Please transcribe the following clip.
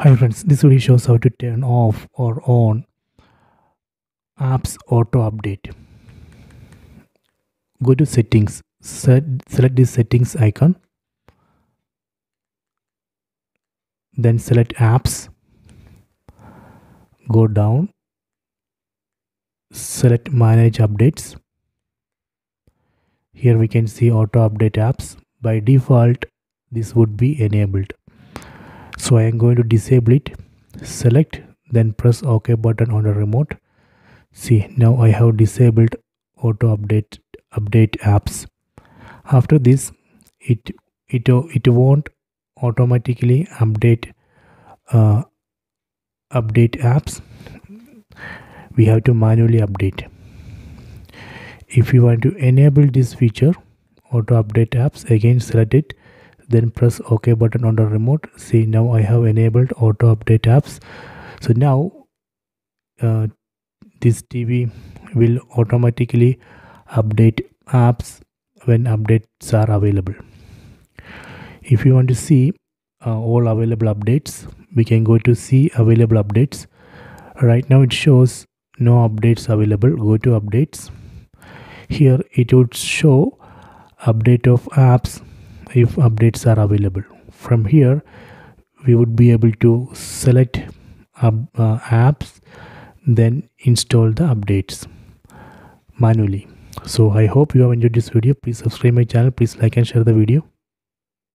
Hi friends, this video shows how to turn off or on apps auto update. Go to settings, select this settings icon, then select apps, go down, select manage updates. Here we can see auto update apps. By default this would be enabled, so I am going to disable it. Select, then press OK button on the remote. See, now I have disabled auto update apps. After this, it won't automatically update apps. We have to manually update. If you want to enable this feature, auto update apps, again select it, then press OK button on the remote. See, now I have enabled auto update apps. So now this TV will automatically update apps when updates are available. If you want to see all available updates, we can go to see available updates. Right now it shows no updates available. Go to updates. Here it would show update of apps if updates are available. From here we would be able to select apps, then install the updates manually. So I hope you have enjoyed this video. Please subscribe my channel, please like and share the video.